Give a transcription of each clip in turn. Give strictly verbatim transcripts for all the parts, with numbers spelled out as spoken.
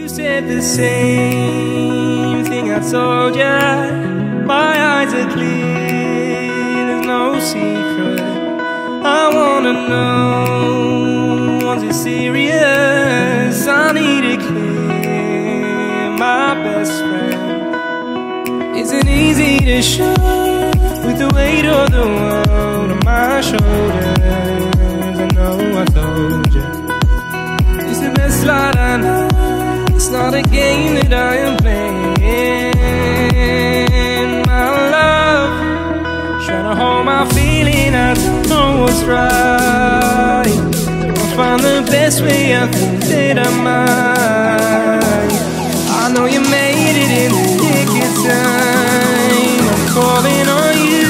You said the same thing I told ya. My eyes are clear, there's no secret. I wanna know, was it serious? I need it clear, my best friend. Isn't easy to show with the weight of the world on my shoulders. I know I told ya, it's the best light I know. It's not a game that I am playing, my love. Trying to hold my feeling, I don't know what's right. I'll find the best way, I think that I might. I know you made it in the nick of time. I'm calling on you.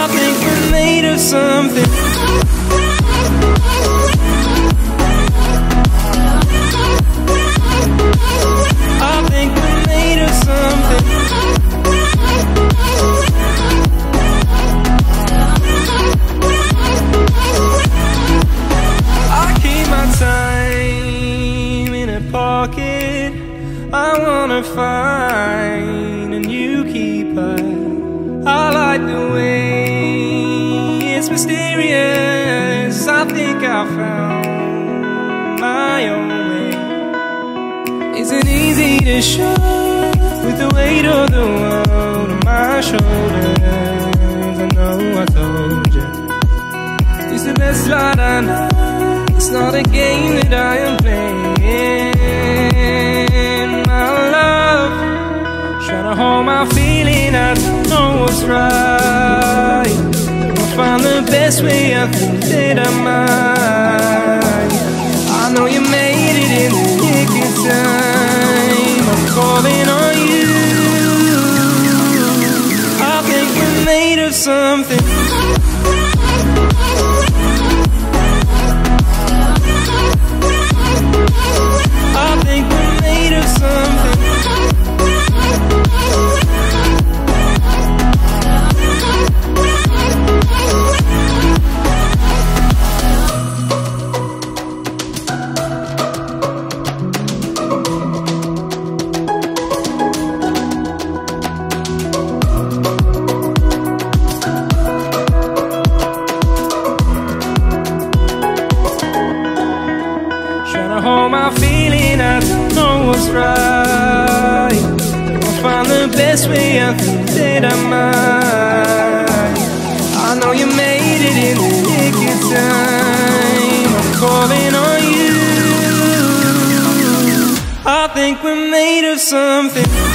I think we're made of something. I wanna find a new keeper. I like the way it's mysterious. I think I found my own way. Isn't easy to show with the weight of the world on my shoulders. I know I told you, it's the best light I know. It's not a game that I am playing, my love. Trying to hold my feeling, I don't know what's right. I'll find the best way, I think that I might. I know you made it in the nick of time. I'm calling on you. I think we're made of something. I think we're of something. Trying to hold my feeling, I don't know what's right. I'll find the best way, I think that I might. I know you made it in the nick of time. I'm calling on you. I think we're made of something.